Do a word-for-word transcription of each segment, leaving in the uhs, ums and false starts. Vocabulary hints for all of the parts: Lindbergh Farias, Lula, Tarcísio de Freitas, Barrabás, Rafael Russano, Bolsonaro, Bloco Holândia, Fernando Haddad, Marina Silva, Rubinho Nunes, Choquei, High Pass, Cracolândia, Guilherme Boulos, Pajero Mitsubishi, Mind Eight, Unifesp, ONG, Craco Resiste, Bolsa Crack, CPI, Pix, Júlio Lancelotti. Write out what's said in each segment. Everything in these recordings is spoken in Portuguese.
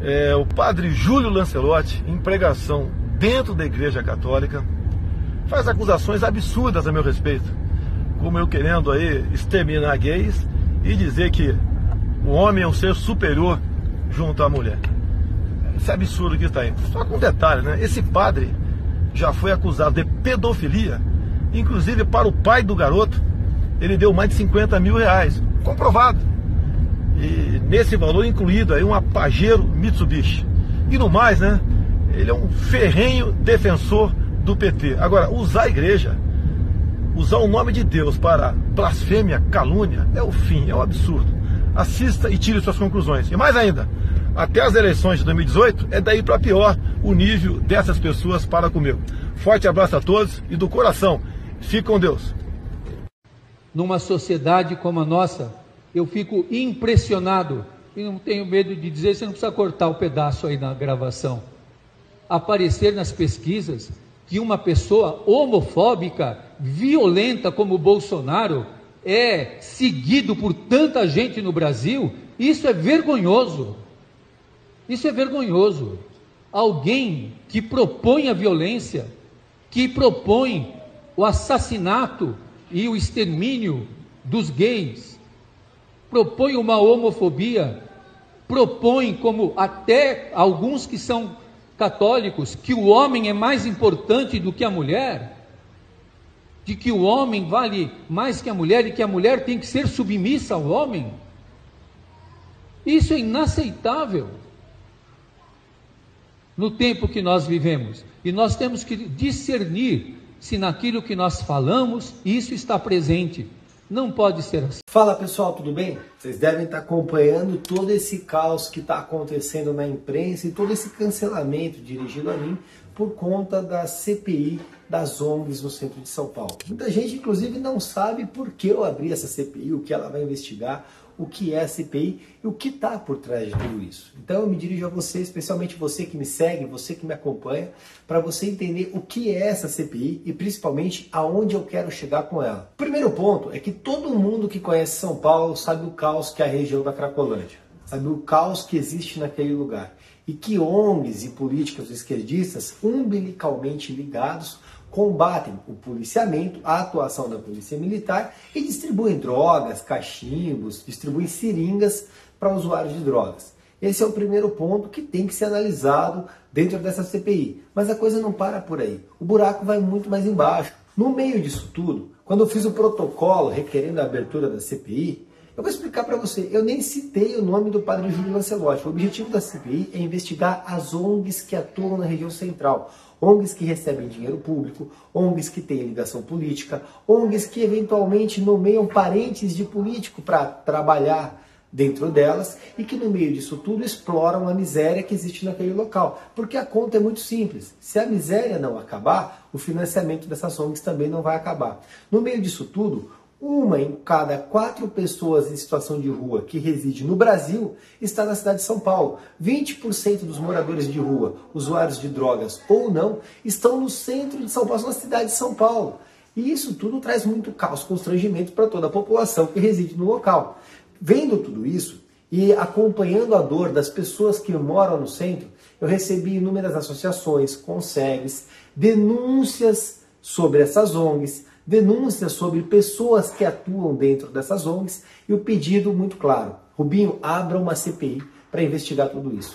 é, o padre Júlio Lancelotti, em pregação dentro da Igreja Católica, faz acusações absurdas a meu respeito, como eu querendo aí exterminar gays e dizer que o homem é um ser superior junto à mulher. Isso é absurdo que está aí. Só com um detalhe, né? Esse padre já foi acusado de pedofilia, inclusive para o pai do garoto, ele deu mais de cinquenta mil reais, comprovado. E nesse valor incluído aí uma Pajero Mitsubishi. E no mais, né? Ele é um ferrenho defensor do P T. Agora, usar a igreja, usar o nome de Deus para blasfêmia, calúnia, é o fim, é um absurdo. Assista e tire suas conclusões. E mais ainda, até as eleições de dois mil e dezoito, é daí para pior o nível dessas pessoas para comigo. Forte abraço a todos e do coração, fique com Deus. Numa sociedade como a nossa, eu fico impressionado, e não tenho medo de dizer, você não precisa cortar o pedaço aí na gravação, aparecer nas pesquisas que uma pessoa homofóbica, violenta como o Bolsonaro, é seguido por tanta gente no Brasil. Isso é vergonhoso. Isso é vergonhoso. Alguém que propõe a violência, que propõe o assassinato e o extermínio dos gays, propõe uma homofobia, propõe, como até alguns que são católicos, que o homem é mais importante do que a mulher, de que o homem vale mais que a mulher e que a mulher tem que ser submissa ao homem. Isso é inaceitável no tempo que nós vivemos. E nós temos que discernir se naquilo que nós falamos isso está presente. Não pode ser assim. Fala pessoal, tudo bem? Vocês devem estar acompanhando todo esse caos que está acontecendo na imprensa e todo esse cancelamento dirigido a mim por conta da C P I das O N Gs no centro de São Paulo. Muita gente, inclusive, não sabe por que eu abri essa C P I, o que ela vai investigar, o que é a C P I e o que está por trás de tudo isso. Então eu me dirijo a você, especialmente você que me segue, você que me acompanha, para você entender o que é essa C P I e principalmente aonde eu quero chegar com ela. O primeiro ponto é que todo mundo que conhece São Paulo sabe o caos que é a região da Cracolândia, sabe o caos que existe naquele lugar e que O N Gs e políticos esquerdistas umbilicalmente ligados combatem o policiamento, a atuação da polícia militar e distribuem drogas, cachimbos, distribuem seringas para usuários de drogas. Esse é o primeiro ponto que tem que ser analisado dentro dessa C P I. Mas a coisa não para por aí. O buraco vai muito mais embaixo. No meio disso tudo, quando eu fiz o protocolo requerendo a abertura da C P I, eu vou explicar para você, eu nem citei o nome do padre Júlio Lancelotti. O objetivo da C P I é investigar as O N Gs que atuam na região central. O N Gs que recebem dinheiro público, O N Gs que têm ligação política, O N Gs que eventualmente nomeiam parentes de político para trabalhar dentro delas e que no meio disso tudo exploram a miséria que existe naquele local. Porque a conta é muito simples. Se a miséria não acabar, o financiamento dessas O N Gs também não vai acabar. No meio disso tudo, uma em cada quatro pessoas em situação de rua que reside no Brasil está na cidade de São Paulo. vinte por cento dos moradores de rua, usuários de drogas ou não, estão no centro de São Paulo, na cidade de São Paulo. E isso tudo traz muito caos, constrangimento para toda a população que reside no local. Vendo tudo isso e acompanhando a dor das pessoas que moram no centro, eu recebi inúmeras associações, conselhos, denúncias sobre essas O N Gs, denúncias sobre pessoas que atuam dentro dessas O N Gs e o pedido muito claro. Rubinho, abra uma C P I para investigar tudo isso.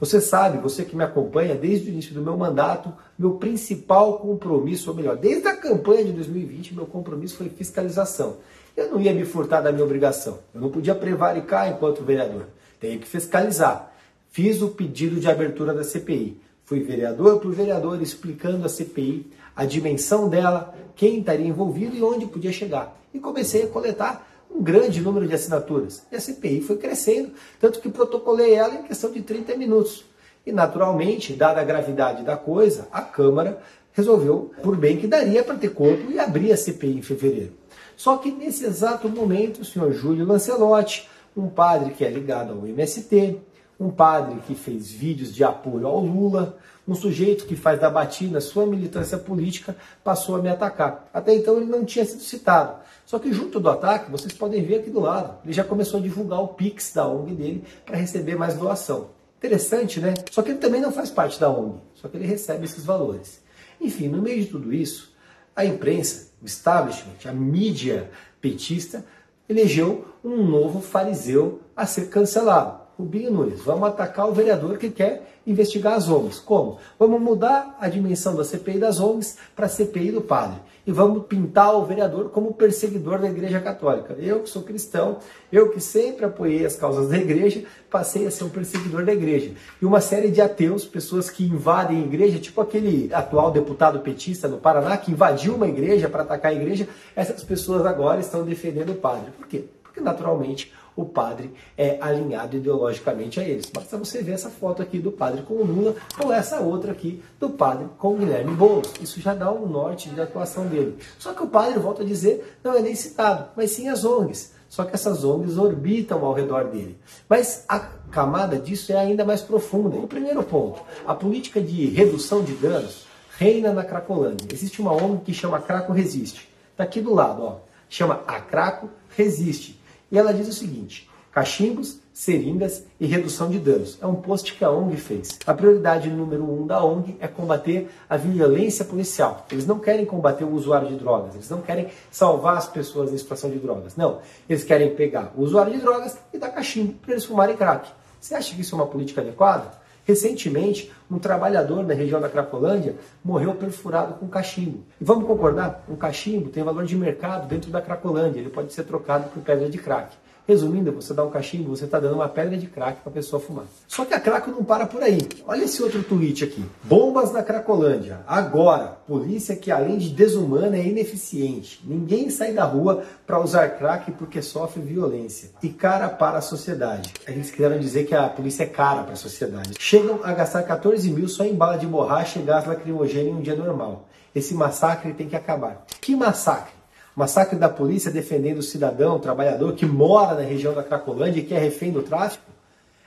Você sabe, você que me acompanha desde o início do meu mandato, meu principal compromisso, ou melhor, desde a campanha de dois mil e vinte, meu compromisso foi fiscalização. Eu não ia me furtar da minha obrigação. Eu não podia prevaricar enquanto vereador. Tenho que fiscalizar. Fiz o pedido de abertura da C P I. Fui vereador por vereador explicando a C P I, a dimensão dela, quem estaria envolvido e onde podia chegar. E comecei a coletar um grande número de assinaturas. E a C P I foi crescendo, tanto que protocolei ela em questão de trinta minutos. E naturalmente, dada a gravidade da coisa, a Câmara resolveu por bem que daria para ter corpo e abrir a C P I em fevereiro. Só que nesse exato momento, o senhor Júlio Lancelotti, um padre que é ligado ao M S T, um padre que fez vídeos de apoio ao Lula, um sujeito que faz da batina sua militância política, passou a me atacar. Até então ele não tinha sido citado. Só que junto do ataque, vocês podem ver aqui do lado, ele já começou a divulgar o Pix da O N G dele para receber mais doação. Interessante, né? Só que ele também não faz parte da ONG, só que ele recebe esses valores. Enfim, no meio de tudo isso, a imprensa, o establishment, a mídia petista, elegeu um novo fariseu a ser cancelado, Rubinho Nunes. Vamos atacar o vereador que quer investigar as ONGs. Como? Vamos mudar a dimensão da C P I das ONGs para a C P I do padre. E vamos pintar o vereador como perseguidor da Igreja Católica. Eu que sou cristão, eu que sempre apoiei as causas da igreja, passei a ser um perseguidor da igreja. E uma série de ateus, pessoas que invadem a igreja, tipo aquele atual deputado petista no Paraná, que invadiu uma igreja para atacar a igreja, essas pessoas agora estão defendendo o padre. Por quê? Porque naturalmente o padre é alinhado ideologicamente a eles. Basta você ver essa foto aqui do padre com o Lula ou essa outra aqui do padre com o Guilherme Boulos. Isso já dá um norte da atuação dele. Só que o padre, volto a dizer, não é nem citado, mas sim as ONGs. Só que essas ONGs orbitam ao redor dele. Mas a camada disso é ainda mais profunda. O primeiro ponto, a política de redução de danos reina na Cracolândia. Existe uma ONG que chama Craco Resiste. Está aqui do lado, ó. Chama a Craco Resiste. E ela diz o seguinte: cachimbos, seringas e redução de danos. É um post que a ONG fez. A prioridade número um da ONG é combater a violência policial. Eles não querem combater o usuário de drogas, eles não querem salvar as pessoas na situação de drogas. Não, eles querem pegar o usuário de drogas e dar cachimbo para eles fumarem crack. Você acha que isso é uma política adequada? Recentemente, um trabalhador na região da Cracolândia morreu perfurado com cachimbo. E vamos concordar? Um cachimbo tem valor de mercado dentro da Cracolândia, ele pode ser trocado por pedra de crack. Resumindo, você dá um cachimbo, você está dando uma pedra de crack para a pessoa fumar. Só que a Craco não para por aí. Olha esse outro tweet aqui. Bombas na Cracolândia. Agora, polícia que além de desumana é ineficiente. Ninguém sai da rua para usar crack porque sofre violência. E cara para a sociedade. Eles quiseram dizer que a polícia é cara para a sociedade. Chegam a gastar quatorze mil só em bala de borracha e gás lacrimogêneo em um dia normal. Esse massacre tem que acabar. Que massacre? Massacre da polícia defendendo o cidadão, o trabalhador que mora na região da Cracolândia e que é refém do tráfico?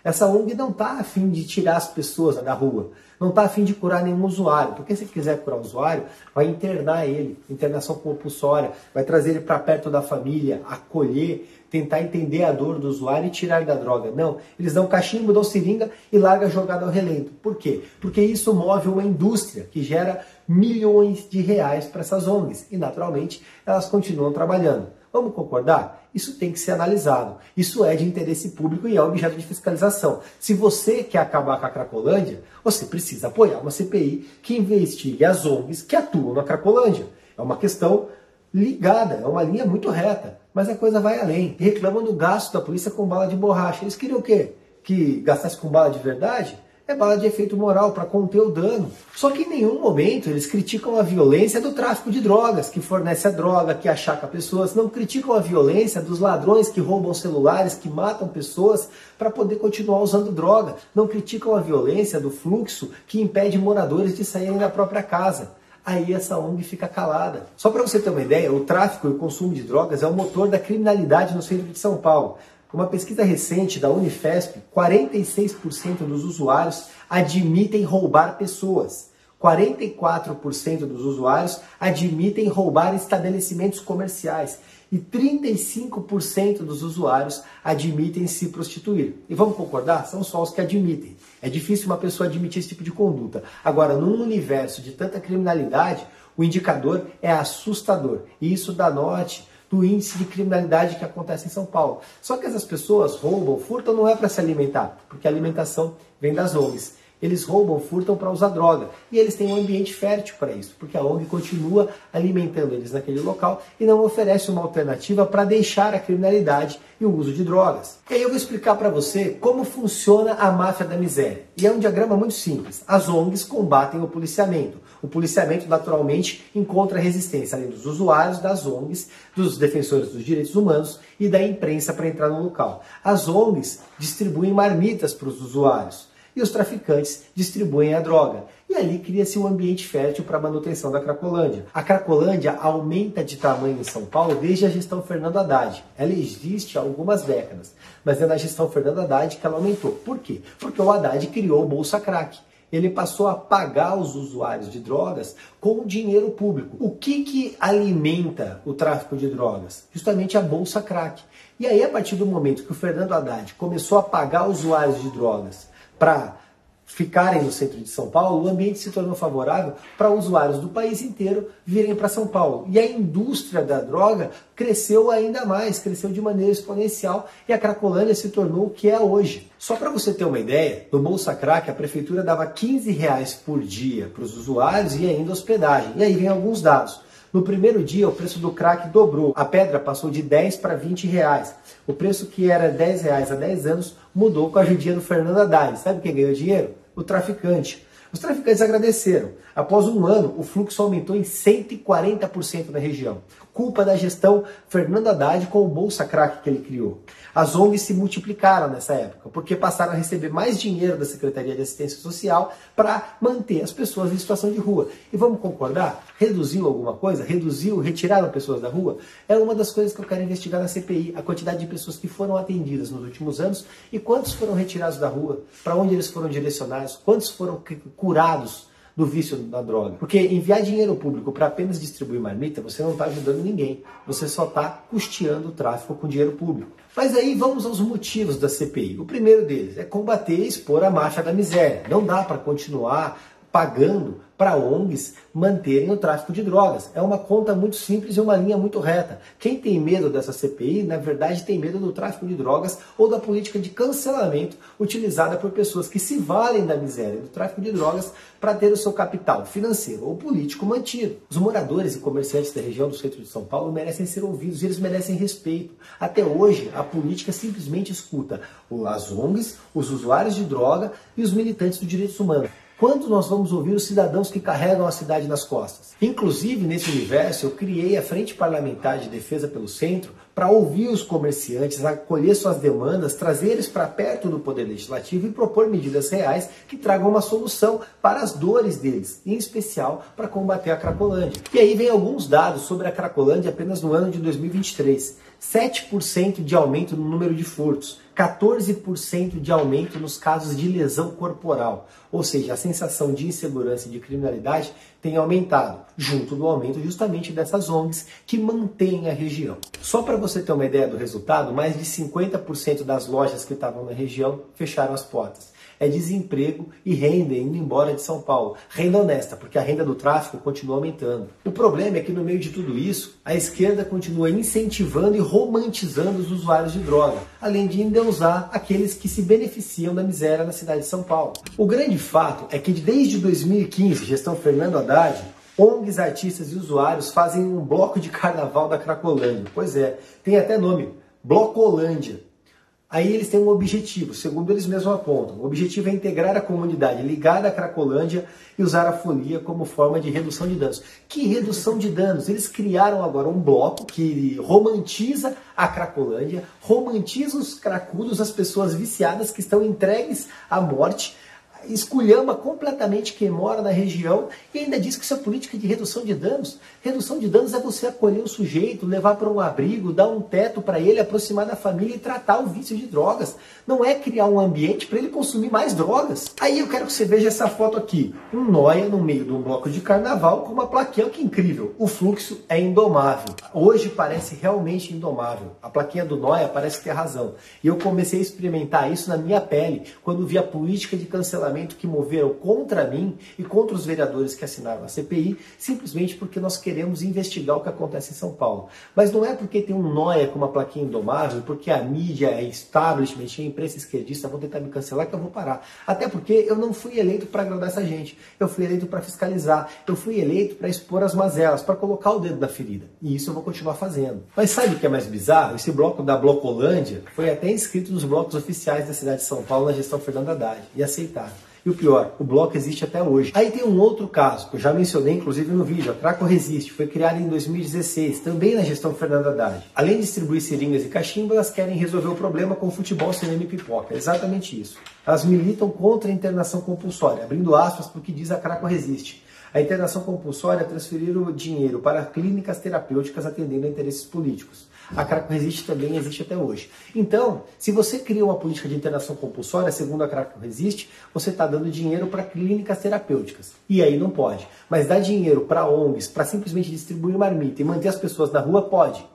Essa ONG não está a fim de tirar as pessoas da rua, não está a fim de curar nenhum usuário, porque se quiser curar o usuário, vai internar ele, internação compulsória, vai trazer ele para perto da família, acolher, tentar entender a dor do usuário e tirar da droga. Não, eles dão cachimbo, dão seringa e larga jogada ao relento. Por quê? Porque isso move uma indústria que gera milhões de reais para essas ONGs e, naturalmente, elas continuam trabalhando. Vamos concordar? Isso tem que ser analisado. Isso é de interesse público e é objeto de fiscalização. Se você quer acabar com a Cracolândia, você precisa apoiar uma C P I que investigue as ONGs que atuam na Cracolândia. É uma questão ligada, é uma linha muito reta, mas a coisa vai além. Reclamam do gasto da polícia com bala de borracha. Eles queriam o quê? Que gastasse com bala de verdade? É bala de efeito moral para conter o dano. Só que em nenhum momento eles criticam a violência do tráfico de drogas, que fornece a droga, que achaca pessoas. Não criticam a violência dos ladrões que roubam celulares, que matam pessoas para poder continuar usando droga. Não criticam a violência do fluxo que impede moradores de saírem da própria casa. Aí essa ONG fica calada. Só para você ter uma ideia, o tráfico e o consumo de drogas é o motor da criminalidade no centro de São Paulo. Uma pesquisa recente da Unifesp, quarenta e seis por cento dos usuários admitem roubar pessoas. quarenta e quatro por cento dos usuários admitem roubar estabelecimentos comerciais. E trinta e cinco por cento dos usuários admitem se prostituir. E vamos concordar? São só os que admitem. É difícil uma pessoa admitir esse tipo de conduta. Agora, num universo de tanta criminalidade, o indicador é assustador. E isso dá norte do índice de criminalidade que acontece em São Paulo. Só que essas pessoas roubam, furtam, não é para se alimentar, porque a alimentação vem das ONGs. Eles roubam, furtam para usar droga. E eles têm um ambiente fértil para isso, porque a ONG continua alimentando eles naquele local e não oferece uma alternativa para deixar a criminalidade e o uso de drogas. E aí eu vou explicar para você como funciona a máfia da miséria. E é um diagrama muito simples. As ONGs combatem o policiamento. O policiamento, naturalmente, encontra resistência além dos usuários, das ONGs, dos defensores dos direitos humanos e da imprensa para entrar no local. As ONGs distribuem marmitas para os usuários. E os traficantes distribuem a droga. E ali cria-se um ambiente fértil para a manutenção da Cracolândia. A Cracolândia aumenta de tamanho em São Paulo desde a gestão Fernando Haddad. Ela existe há algumas décadas, mas é na gestão Fernando Haddad que ela aumentou. Por quê? Porque o Haddad criou o Bolsa Crack. Ele passou a pagar os usuários de drogas com dinheiro público. O que que alimenta o tráfico de drogas? Justamente a Bolsa Crack. E aí, a partir do momento que o Fernando Haddad começou a pagar usuários de drogas para ficarem no centro de São Paulo, o ambiente se tornou favorável para usuários do país inteiro virem para São Paulo. E a indústria da droga cresceu ainda mais, cresceu de maneira exponencial e a Cracolândia se tornou o que é hoje. Só para você ter uma ideia, no Bolsa Crack a prefeitura dava quinze reais por dia para os usuários e ainda hospedagem. E aí vem alguns dados. No primeiro dia, o preço do crack dobrou. A pedra passou de dez reais para vinte reais. O preço que era dez reais há dez anos mudou com a ajudinha do Fernando Haddad. Sabe quem ganhou dinheiro? O traficante. Os traficantes agradeceram. Após um ano, o fluxo aumentou em cento e quarenta por cento na região. Culpa da gestão Fernando Haddad com o Bolsa Crack que ele criou. As O N Gs se multiplicaram nessa época, porque passaram a receber mais dinheiro da Secretaria de Assistência Social para manter as pessoas em situação de rua. E vamos concordar? Reduziu alguma coisa? Reduziu, retiraram pessoas da rua? É uma das coisas que eu quero investigar na C P I, a quantidade de pessoas que foram atendidas nos últimos anos e quantos foram retirados da rua, para onde eles foram direcionados, quantos foram curados do vício da droga. Porque enviar dinheiro público para apenas distribuir marmita, você não está ajudando ninguém. Você só está custeando o tráfico com dinheiro público. Mas aí vamos aos motivos da C P I. O primeiro deles é combater e expor a máfia da miséria. Não dá para continuar pagando para O N Gs manterem o tráfico de drogas. É uma conta muito simples e uma linha muito reta. Quem tem medo dessa C P I, na verdade, tem medo do tráfico de drogas ou da política de cancelamento utilizada por pessoas que se valem da miséria do tráfico de drogas para ter o seu capital financeiro ou político mantido. Os moradores e comerciantes da região do centro de São Paulo merecem ser ouvidos e eles merecem respeito. Até hoje, a política simplesmente escuta as O N Gs, os usuários de droga e os militantes dos direitos humanos. Quando nós vamos ouvir os cidadãos que carregam a cidade nas costas? Inclusive, nesse universo, eu criei a Frente Parlamentar de Defesa pelo Centro para ouvir os comerciantes, acolher suas demandas, trazer eles para perto do Poder Legislativo e propor medidas reais que tragam uma solução para as dores deles, em especial para combater a Cracolândia. E aí vem alguns dados sobre a Cracolândia apenas no ano de dois mil e vinte e três. sete por cento de aumento no número de furtos, quatorze por cento de aumento nos casos de lesão corporal, ou seja, a sensação de insegurança e de criminalidade tem aumentado, junto do aumento justamente dessas O N Gs que mantêm a região. Só para você ter uma ideia do resultado, mais de cinquenta por cento das lojas que estavam na região fecharam as portas. É desemprego e renda indo embora de São Paulo. Renda honesta, porque a renda do tráfico continua aumentando. O problema é que no meio de tudo isso, a esquerda continua incentivando e romantizando os usuários de droga, além de endeusar aqueles que se beneficiam da miséria na cidade de São Paulo. O grande fato é que desde dois mil e quinze, gestão Fernando Haddad, O N Gs, artistas e usuários fazem um bloco de carnaval da Cracolândia. Pois é, tem até nome, Bloco Holândia. Aí eles têm um objetivo, segundo eles mesmos apontam. O objetivo é integrar a comunidade ligada à Cracolândia e usar a folia como forma de redução de danos. Que redução de danos? Eles criaram agora um bloco que romantiza a Cracolândia, romantiza os cracudos, as pessoas viciadas que estão entregues à morte, esculhamba completamente quem mora na região e ainda diz que isso é política de redução de danos. Redução de danos é você acolher o sujeito, levar para um abrigo, dar um teto para ele, aproximar da família e tratar o vício de drogas. Não é criar um ambiente para ele consumir mais drogas. Aí eu quero que você veja essa foto aqui. Um nóia no meio de um bloco de carnaval com uma plaquinha. Que incrível! O fluxo é indomável. Hoje parece realmente indomável. A plaquinha do nóia parece ter razão. E eu comecei a experimentar isso na minha pele quando vi a política de cancelamento que moveram contra mim e contra os vereadores que assinaram a C P I, simplesmente porque nós queremos investigar o que acontece em São Paulo. Mas não é porque tem um nóia com uma plaquinha indomável, porque a mídia, a establishment, a imprensa esquerdista vão tentar me cancelar que eu vou parar. Até porque eu não fui eleito para agradar essa gente, eu fui eleito para fiscalizar, eu fui eleito para expor as mazelas, para colocar o dedo na ferida. E isso eu vou continuar fazendo. Mas sabe o que é mais bizarro? Esse bloco da Blocolândia foi até inscrito nos blocos oficiais da cidade de São Paulo na gestão Fernando Haddad e aceitaram. E o pior, o bloco existe até hoje. Aí tem um outro caso, que eu já mencionei inclusive no vídeo, a Craco Resiste, foi criada em dois mil e dezesseis, também na gestão Fernando Haddad. Além de distribuir seringas e cachimbas, elas querem resolver o problema com futebol, cinema e pipoca. É exatamente isso. Elas militam contra a internação compulsória, abrindo aspas para o que diz a Craco Resiste. A internação compulsória é transferir o dinheiro para clínicas terapêuticas atendendo a interesses políticos. A Craco Resiste também existe até hoje. Então, se você cria uma política de internação compulsória, segundo a Craco Resiste, você está dando dinheiro para clínicas terapêuticas. E aí não pode. Mas dar dinheiro para O N Gs, para simplesmente distribuir marmita e manter as pessoas na rua, pode.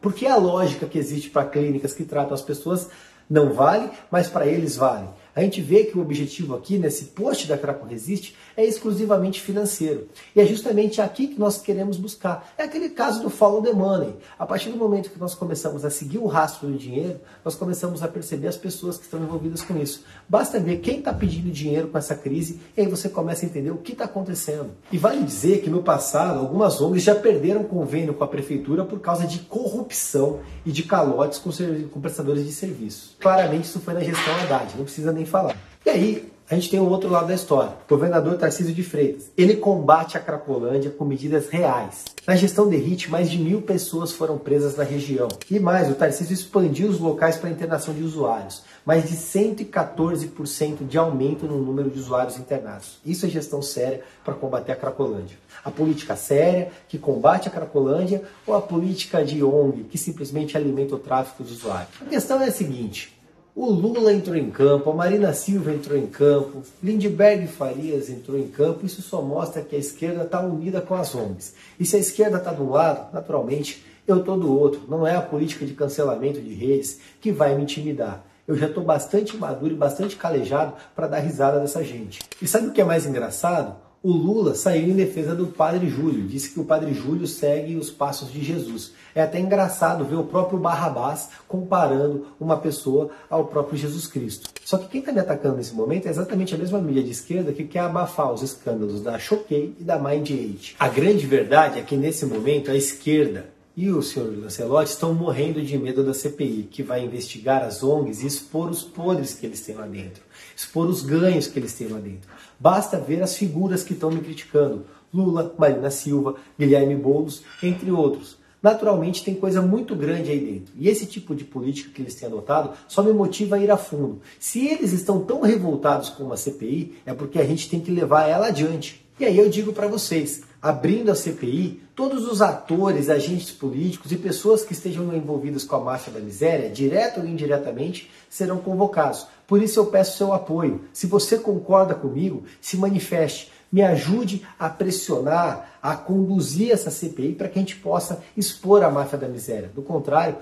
Porque a lógica que existe para clínicas que tratam as pessoas não vale, mas para eles vale. A gente vê que o objetivo aqui, nesse post da Craco Resiste, é exclusivamente financeiro. E é justamente aqui que nós queremos buscar. É aquele caso do follow the money. A partir do momento que nós começamos a seguir o rastro do dinheiro, nós começamos a perceber as pessoas que estão envolvidas com isso. Basta ver quem está pedindo dinheiro com essa crise, e aí você começa a entender o que está acontecendo. E vale dizer que no passado, algumas O N Gs já perderam convênio com a prefeitura por causa de corrupção e de calotes com, com prestadores de serviço. Claramente isso foi na gestão Haddad, não precisa nem falar. E aí, a gente tem o outro lado da história. O governador Tarcísio de Freitas, ele combate a Cracolândia com medidas reais. Na gestão de Rit, mais de mil pessoas foram presas na região. E mais, o Tarcísio expandiu os locais para internação de usuários. Mais de cento e quatorze por cento de aumento no número de usuários internados. Isso é gestão séria para combater a Cracolândia. A política séria, que combate a Cracolândia, ou a política de O N G, que simplesmente alimenta o tráfico dos usuários? A questão é a seguinte. O Lula entrou em campo, a Marina Silva entrou em campo, Lindbergh Farias entrou em campo. Isso só mostra que a esquerda está unida com as O N Gs. E se a esquerda está de um lado, naturalmente, eu estou do outro. Não é a política de cancelamento de redes que vai me intimidar. Eu já estou bastante maduro e bastante calejado para dar risada dessa gente. E sabe o que é mais engraçado? O Lula saiu em defesa do Padre Júlio. Disse que o Padre Júlio segue os passos de Jesus. É até engraçado ver o próprio Barrabás comparando uma pessoa ao próprio Jesus Cristo. Só que quem está me atacando nesse momento é exatamente a mesma mídia de esquerda que quer abafar os escândalos da Choquei e da Mind Eight. A grande verdade é que nesse momento a esquerda e o senhor Lancelotti estão morrendo de medo da C P I, que vai investigar as O N Gs e expor os podres que eles têm lá dentro, expor os ganhos que eles têm lá dentro. Basta ver as figuras que estão me criticando, Lula, Marina Silva, Guilherme Boulos, entre outros. Naturalmente tem coisa muito grande aí dentro. E esse tipo de política que eles têm adotado só me motiva a ir a fundo. Se eles estão tão revoltados com uma C P I, é porque a gente tem que levar ela adiante. E aí eu digo para vocês, abrindo a C P I, todos os atores, agentes políticos e pessoas que estejam envolvidas com a máfia da miséria, direto ou indiretamente, serão convocados. Por isso eu peço seu apoio. Se você concorda comigo, se manifeste. Me ajude a pressionar, a conduzir essa C P I para que a gente possa expor a máfia da miséria. Do contrário,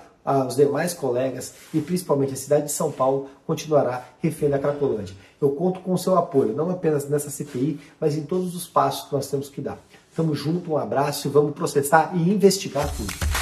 os demais colegas e principalmente a cidade de São Paulo continuará refém da Cracolândia. Eu conto com o seu apoio, não apenas nessa C P I, mas em todos os passos que nós temos que dar. Tamo junto, um abraço e vamos processar e investigar tudo.